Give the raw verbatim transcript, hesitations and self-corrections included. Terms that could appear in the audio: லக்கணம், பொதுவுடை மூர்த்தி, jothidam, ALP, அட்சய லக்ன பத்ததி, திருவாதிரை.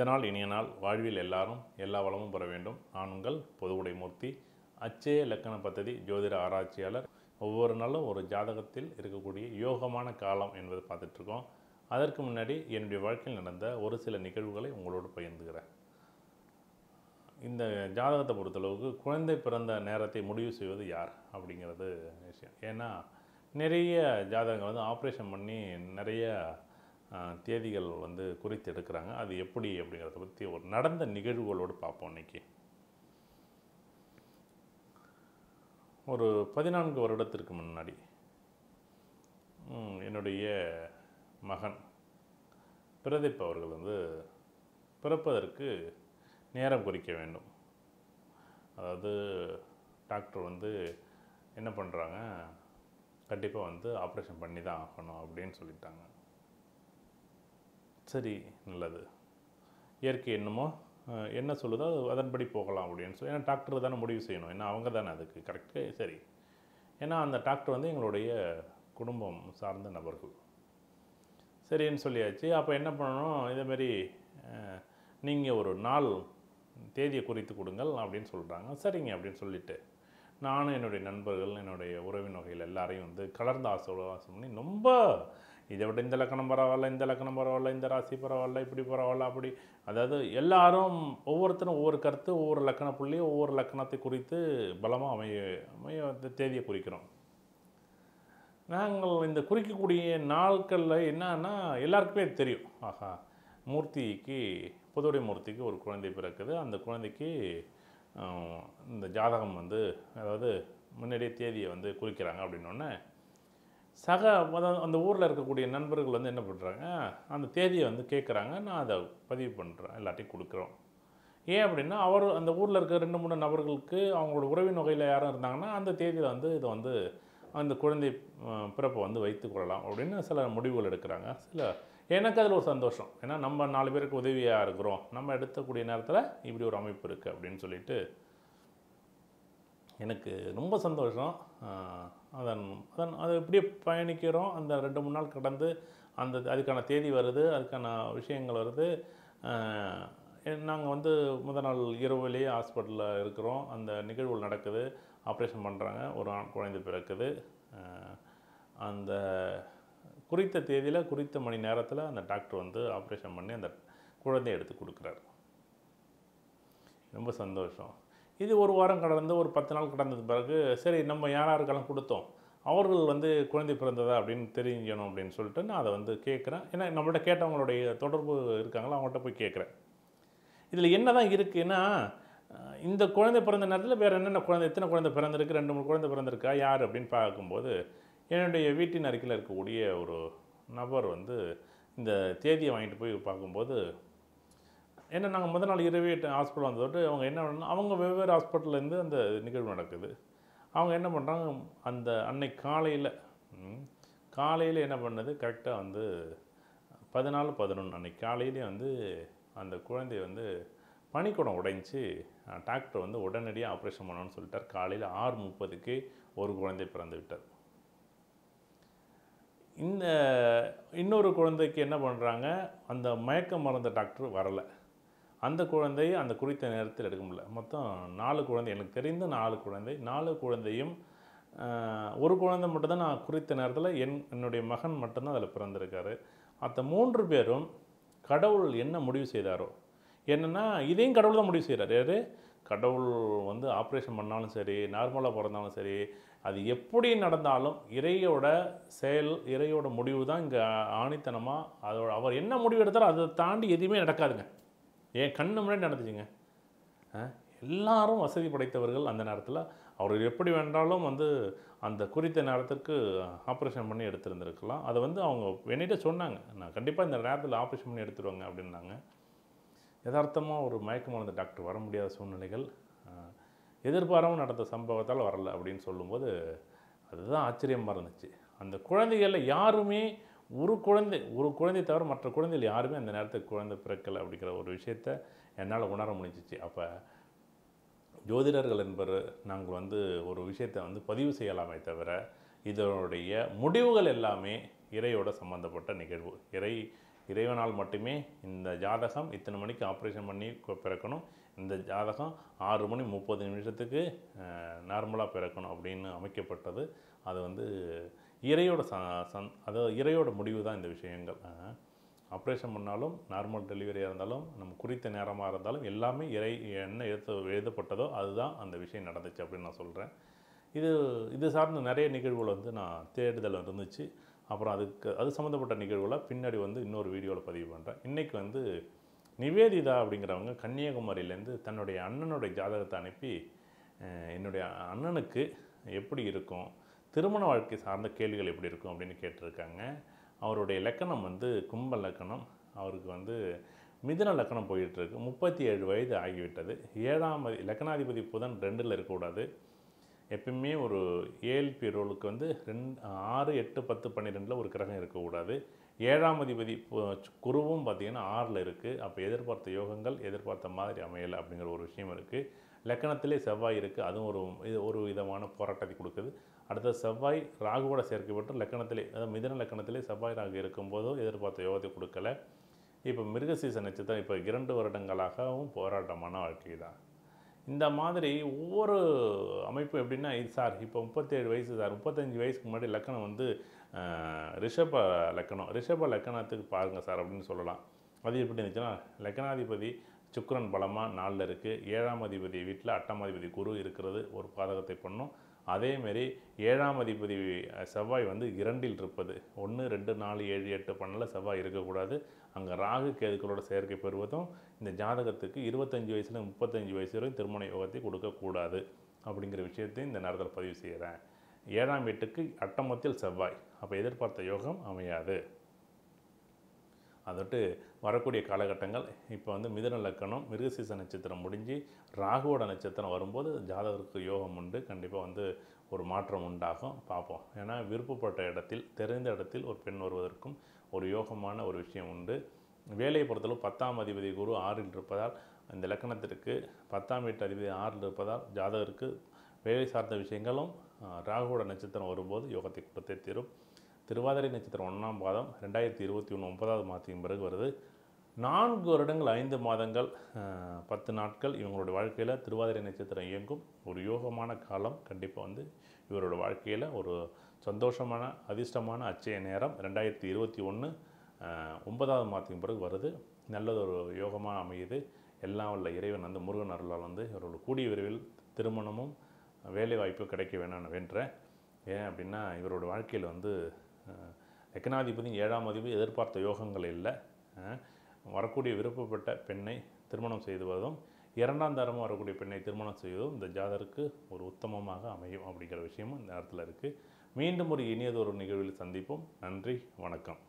இந்த நாள் இனிய நாள் வாழ்வில் எல்லாரும் எல்லா வளமும் பெற வேண்டும். நான் உங்கள் பொதுவுடை மூர்த்தி. அச்சய இலக்கண பத்ததி ஜோதிட ஆராய்ச்சியாளர். ஒவ்வொரு நாளும் ஒரு ஜாதகத்தில் இருக்கக்கூடிய யோகமான காலம் என்பதை பார்த்துட்ருக்கோம். அதற்கு முன்னாடி என்னுடைய வாழ்க்கையில் நடந்த ஒரு சில நிகழ்வுகளை உங்களோடு பகிர்ந்துக்கிறேன். இந்த ஜாதகத்தை பொறுத்தளவுக்கு குழந்தை பிறந்த நேரத்தை முடிவு செய்வது யார் அப்படிங்கிறது விஷயம். ஏன்னா நிறைய ஜாதகங்கள் வந்து ஆப்ரேஷன் பண்ணி நிறைய தேதிகள் வந்து குறித்து எடுக்கிறாங்க. அது எப்படி அப்படிங்கிறத பற்றி ஒரு நடந்த நிகழ்வுகளோடு பார்ப்போம். இன்றைக்கி ஒரு பதினான்கு வருடத்திற்கு முன்னாடி என்னுடைய மகன் பிரதீப் அவர்கள் வந்து பிறப்பதற்கு நேரம் குறிக்க வேண்டும். அதாவது டாக்டர் வந்து என்ன பண்ணுறாங்க, கண்டிப்பாக வந்து ஆப்ரேஷன் பண்ணி தான் ஆகணும் அப்படின்னு சொல்லிட்டாங்க. சரி, நல்லது, இயற்கை என்னமோ என்ன சொல்லுதோ அதன்படி போகலாம் அப்படின்னு சொல்லி, ஏன்னா டாக்டர் தானே முடிவு செய்யணும், ஏன்னா அவங்க தானே அதுக்கு கரெக்டு. சரி, ஏன்னா அந்த டாக்டர் வந்து எங்களுடைய குடும்பம் சார்ந்த நபர்கள். சரின்னு சொல்லியாச்சு. அப்போ என்ன பண்ணணும், இதேமாரி நீங்கள் ஒரு நாள் தேதியை குறித்து கொடுங்கள் அப்படின்னு சொல்கிறாங்க. சரிங்க அப்படின்னு சொல்லிவிட்டு நானும் என்னுடைய நண்பர்கள் என்னுடைய உறவின் வகையில் எல்லாரையும் வந்து கலர்ந்து ஆசீர்வாதம் பண்ணி, ரொம்ப இதை விட இந்த லக்கணம் பரவாயில்ல, இந்த லக்கணம் பரவாயில்ல, இந்த ராசி பரவாயில்ல, இப்படி பரவாயில்ல, அப்படி, அதாவது எல்லாரும் ஒவ்வொருத்தரும் ஒவ்வொரு கருத்து, ஒவ்வொரு லக்கண புள்ளி, ஒவ்வொரு லக்கணத்தை குறித்து பலமாக அமைய அமைய தேதியை குறிக்கிறோம். நாங்கள் இந்த குறிக்கக்கூடிய நாட்களில் என்னன்னா எல்லாருக்குமே தெரியும், ஆஹா மூர்த்திக்கு பொதுவுடைய மூர்த்திக்கு ஒரு குழந்தை பிறக்குது, அந்த குழந்தைக்கு இந்த ஜாதகம் வந்து அதாவது முன்னாடியே தேதியை வந்து குறிக்கிறாங்க அப்படின்னோடனே சக அந்த ஊரில் இருக்கக்கூடிய நண்பர்கள் வந்து என்ன பண்ணுறாங்க, அந்த தேதியை வந்து கேட்குறாங்க. நான் அதை பதிவு பண்ணுறேன், எல்லாத்தையும் கொடுக்குறோம். ஏன் அப்படின்னா அவர் அந்த ஊரில் இருக்கிற ரெண்டு மூணு நபர்களுக்கு அவங்களோட உறவின் வகையில் யாரும் இருந்தாங்கன்னா அந்த தேதியில் வந்து இதை வந்து அந்த குழந்தை பிறப்பை வந்து வைத்து கொள்ளலாம் அப்படின்னு சில முடிவுகள் எடுக்கிறாங்க. சில எனக்கு அதில் ஒரு சந்தோஷம், ஏன்னா நம்ம நாலு பேருக்கு உதவியாக இருக்கிறோம், நம்ம எடுக்கக்கூடிய நேரத்தில் இப்படி ஒரு அமைப்பு இருக்குது அப்படின்னு சொல்லிட்டு எனக்கு ரொம்ப சந்தோஷம். அதன் அதன் அதை எப்படியே பயணிக்கிறோம். அந்த ரெண்டு மூணு நாள் கடந்து அந்த அதுக்கான தேதி வருது, அதுக்கான விஷயங்கள் வருது. நாங்கள் வந்து முதல் நாள் இரவுலேயே ஹாஸ்பிட்டலில் இருக்கிறோம். அந்த நிகழ்வுகள் நடக்குது, ஆப்ரேஷன் பண்ணுறாங்க, ஒரு ஆண் குழந்தை பிறக்குது. அந்த குறித்த தேதியில் குறித்த மணி நேரத்தில் அந்த டாக்டர் வந்து ஆப்ரேஷன் பண்ணி அந்த குழந்தையை எடுத்து கொடுக்குறாரு. ரொம்ப சந்தோஷம். இது ஒரு வாரம் கடந்து ஒரு பத்து நாள் கடந்தது பிறகு சரி, நம்ம யார் யாருக்கெல்லாம் கொடுத்தோம் அவர்கள் வந்து குழந்தை பிறந்ததா அப்படின்னு தெரிஞ்சிக்கணும் அப்படின்னு சொல்லிட்டு நான் அதை வந்து கேட்குறேன். ஏன்னா நம்மள்ட்ட கேட்டவங்களுடைய தொடர்பு இருக்காங்களோ அவங்கள்ட்ட போய் கேட்குறேன். இதில் என்ன தான் இருக்குன்னா, இந்த குழந்தை பிறந்த நேரத்தில் வேறு என்னென்ன குழந்தை எத்தனை குழந்தை பிறந்திருக்கு, ரெண்டு மூணு குழந்தை பிறந்திருக்கா, யார் அப்படின்னு பார்க்கும்போது என்னுடைய வீட்டின் அருகில் இருக்கக்கூடிய ஒரு நபர் வந்து இந்த தேதியை வாங்கிட்டு போய் பார்க்கும்போது ஏன்னா நாங்கள் முதல் நாள் இரவே ஹாஸ்பிட்டல் வந்ததோட்டு அவங்க என்ன பண்ணணும், அவங்க வெவ்வேறு ஹாஸ்பிட்டல்லேருந்து அந்த நிகழ்வு நடக்குது. அவங்க என்ன பண்ணுறாங்க, அந்த அன்னைக்கு காலையில் காலையில் என்ன பண்ணது, கரெக்டாக வந்து பதினாலு பதினொன்று அன்றைக்கி காலையிலே வந்து அந்த குழந்தை வந்து பனிக்குடம் உடைஞ்சி டாக்டர் வந்து உடனடியாக ஆப்ரேஷன் பண்ணணும்னு சொல்லிட்டார். காலையில் ஆறு முப்பதுக்கு ஒரு குழந்தை பிறந்து விட்டார். இந்த இன்னொரு குழந்தைக்கு என்ன பண்ணுறாங்க, அந்த மயக்க மருந்த டாக்டர் வரலை, அந்த குழந்தையை அந்த குறித்த நேரத்தில் எடுக்க முடியல. மொத்தம் நாலு குழந்தை, எனக்கு தெரிந்த நாலு குழந்தை, நாலு குழந்தையும் ஒரு குழந்தை மட்டும்தான் நான் குறித்த நேரத்தில் என் என்னுடைய மகன் மட்டும்தான் அதில் பிறந்திருக்காரு. அந்த மூன்று பேரும் கடவுள் என்ன முடிவு செய்தாரோ, என்னென்னா இதையும் கடவுள் தான் முடிவு செய்கிறார். யார் கடவுள் வந்து ஆப்ரேஷன் பண்ணாலும் சரி, நார்மலாக பிறந்தாலும் சரி, அது எப்படி நடந்தாலும் இறையோட செயல், இறையோட முடிவு தான் இங்கே ஆணித்தனமாக. அதோட அவர் என்ன முடிவு எடுத்தாலும் அதை தாண்டி எதுவுமே நடக்காதுங்க. ஏன் கண்ணு முன்னாடி நடந்துச்சுங்க. எல்லாரும் வசதி படைத்தவர்கள் அந்த நேரத்தில் அவர் எப்படி வேண்டாலும் வந்து அந்த குறித்த நேரத்திற்கு ஆப்ரேஷன் பண்ணி எடுத்துருந்துருக்கலாம். அதை வந்து அவங்க என்னிட்ட சொன்னாங்க, நான் கண்டிப்பாக இந்த நேரத்தில் ஆப்ரேஷன் பண்ணி எடுத்துருவாங்க அப்படின்னாங்க. யதார்த்தமாக ஒரு மயக்கம் மருந்து டாக்டர் வர முடியாத சூழ்நிலைகள், எதிர்பாராமல் நடந்த சம்பவத்தால் வரலை அப்படின்னு சொல்லும்போது அதுதான் ஆச்சரியமாக இருந்துச்சு. அந்த குழந்தைகளில் யாருமே ஒரு குழந்தை ஒரு குழந்தை தவிர மற்ற குழந்தைகள் யாருமே அந்த நேரத்துக்கு குழந்தை பிறக்கலை அப்படிங்கிற ஒரு விஷயத்தை என்னால் உணர முடிஞ்சிச்சு. அப்போ ஜோதிடர்கள் என்பது நாங்கள் வந்து ஒரு விஷயத்தை வந்து பதிவு செய்யலாமே தவிர இதனுடைய முடிவுகள் எல்லாமே இறையோட சம்மந்தப்பட்ட நிகழ்வு, இறை இறைவனால் மட்டுமே இந்த ஜாதகம் இத்தனை மணிக்கு ஆப்ரேஷன் பண்ணி பிறக்கணும், இந்த ஜாதகம் ஆறு மணி முப்பது நிமிஷத்துக்கு நார்மலாக பிறக்கணும் அப்படின்னு அமைக்கப்பட்டது. அது வந்து இறையோட சந் அது இறையோட முடிவு தான் இந்த விஷயங்கள். ஆப்ரேஷன் பண்ணாலும் நார்மல் டெலிவரியாக இருந்தாலும் நம்ம குறித்த நேரமாக இருந்தாலும் எல்லாமே இறை என்ன எழுத்து எழுதப்பட்டதோ அதுதான் அந்த விஷயம் நடந்துச்சு அப்படின்னு நான் சொல்கிறேன். இது இது சார்ந்த நிறைய நிகழ்வுகள் வந்து நான் தேடுதல் இருந்துச்சு. அப்புறம் அதுக்கு அது சம்மந்தப்பட்ட நிகழ்வுகளை பின்னாடி வந்து இன்னொரு வீடியோவில் பதிவு பண்ணுறேன். இன்றைக்கி வந்து நிவேதிதா அப்படிங்கிறவங்க கன்னியாகுமரியிலேருந்து தன்னுடைய அண்ணனுடைய ஜாதகத்தை அனுப்பி என்னுடைய அண்ணனுக்கு எப்படி இருக்கும், திருமண வாழ்க்கை சார்ந்த கேள்விகள் எப்படி இருக்கும் அப்படின்னு கேட்டிருக்காங்க. அவருடைய லக்கணம் வந்து கும்ப லக்கணம், அவருக்கு வந்து மிதுன லக்கணம் போயிட்டுருக்கு. முப்பத்தி ஏழு வயது ஆகிவிட்டது. ஏழாம் லக்கணாதிபதி புதன் ரெண்டில் இருக்கக்கூடாது. எப்பயுமே ஒரு ஏஎல்பி ரோலுக்கு வந்து ரெண்டு ஆறு எட்டு பத்து பன்னிரெண்டில் ஒரு கிரகம் இருக்கக்கூடாது. ஏழாம் அதிபதி குருவும் பார்த்திங்கன்னா ஆறில் இருக்குது. அப்போ எதிர்பார்த்த யோகங்கள் எதிர்பார்த்த மாதிரி அமையலை அப்படிங்கிற ஒரு விஷயம் இருக்குது. லக்கணத்திலே செவ்வாய் இருக்குது, அதுவும் ஒரு இது ஒரு விதமான போராட்டத்தை கொடுக்குது. அடுத்த செவ்வாய் ராகுவோட சேர்க்கப்பட்டு லக்கணத்திலே அதாவது மிதன லக்கணத்திலே செவ்வாய் ராகு இருக்கும்போதும் எதிர்பார்த்த யோகத்தை கொடுக்கலை. இப்போ மிருகசீச நட்சத்திரம் இப்போ இரண்டு வருடங்களாகவும் போராட்டமான வாழ்க்கை தான். இந்த மாதிரி ஒவ்வொரு அமைப்பு எப்படின்னா, இது சார் இப்போ முப்பத்தேழு வயசு சார், முப்பத்தஞ்சு வயசுக்கு முன்னாடி லக்கணம் வந்து ரிஷப லக்கணம், ரிஷப லக்கணத்துக்கு பாருங்கள் சார் அப்படின்னு சொல்லலாம். அது எப்படி இருந்துச்சுன்னா, லக்கணாதிபதி சுக்கிரன் பலமாக நாளில் இருக்குது, ஏழாம் அதிபதி வீட்டில் அட்டமாதிபதி குரு இருக்கிறது ஒரு பாதகத்தை பண்ணும். அதேமாரி ஏழாம் அதிபதி செவ்வாய் வந்து இரண்டில் இருப்பது, ஒன்று ரெண்டு நாலு ஏழு எட்டு பன்னில் செவ்வாய் இருக்கக்கூடாது. அங்கே ராகு கேதுக்களோட சேர்க்கை பெறுவதும் இந்த ஜாதகத்துக்கு இருபத்தஞ்சி வயசுல முப்பத்தஞ்சு வயசு வரையும் திருமண யோகத்தை கொடுக்கக்கூடாது அப்படிங்கிற விஷயத்தையும் இந்த நேரத்தில் பதிவு செய்கிறேன். ஏழாம் வீட்டுக்கு அட்டமத்தில் செவ்வாய், அப்போ எதிர்பார்த்த யோகம் அமையாது. அதட்டு வரக்கூடிய காலகட்டங்கள் இப்போ வந்து மிதுன லக்கணம் மிருகசீச நட்சத்திரம் முடிஞ்சு ராகுவோட நட்சத்திரம் வரும்போது ஜாதகருக்கு யோகம் உண்டு, கண்டிப்பாக வந்து ஒரு மாற்றம் உண்டாகும். பார்ப்போம். ஏன்னா விருப்பப்பட்ட இடத்தில் தெரிந்த இடத்தில் ஒரு பெண் வருவதற்கும் ஒரு யோகமான ஒரு விஷயம் உண்டு. வேலையை பொறுத்தளவு பத்தாம் அதிபதி குரு ஆறில் இருப்பதால் இந்த லக்கணத்திற்கு பத்தாம் வீட்டு அதிபதி ஆறில் இருப்பதால் ஜாதகருக்கு வேலை சார்ந்த விஷயங்களும் ராகுவோட நட்சத்திரம் வரும்போது யோகத்தை கொடுத்தே தீரும். திருவாதிரை நட்சத்திரம் ஒன்றாம் பாதம் ரெண்டாயிரத்தி இருபத்தி ஒன்று ஒன்பதாவது மாதத்தின் பிறகு வருது. நான்கு வருடங்கள் ஐந்து மாதங்கள் பத்து நாட்கள் இவங்களுடைய வாழ்க்கையில் திருவாதிரை நட்சத்திரம் இயங்கும் ஒரு யோகமான காலம். கண்டிப்பாக வந்து இவரோட வாழ்க்கையில் ஒரு சந்தோஷமான அதிர்ஷ்டமான அச்சய நேரம் ரெண்டாயிரத்தி இருபத்தி ஒன்று ஒன்பதாவது மாதத்தின் பிறகு வருது. நல்லதொரு யோகமாக அமையுது. எல்லாம் உள்ள இறைவன் வந்து முருகன் அருளால் வந்து இவரோட கூடிய விரைவில் திருமணமும் வேலைவாய்ப்பு கிடைக்க வேணும்னு வேண்டுறேன். ஏன் அப்படின்னா இவரோட வாழ்க்கையில் வந்து லக்கணாதிபதி ஏழாம் அதிபதி எதிர்பார்த்த யோகங்கள் இல்லை. வரக்கூடிய விருப்பப்பட்ட பெண்ணை திருமணம் செய்துவதும் இரண்டாம் தரமாக வரக்கூடிய பெண்ணை திருமணம் செய்வதும் இந்த ஜாதகருக்கு ஒரு உத்தமமாக அமையும் அப்படிங்கிற விஷயமும் இந்த நேரத்தில் இருக்குது. மீண்டும் ஒரு இனியதொரு நிகழ்வில் சந்திப்போம். நன்றி, வணக்கம்.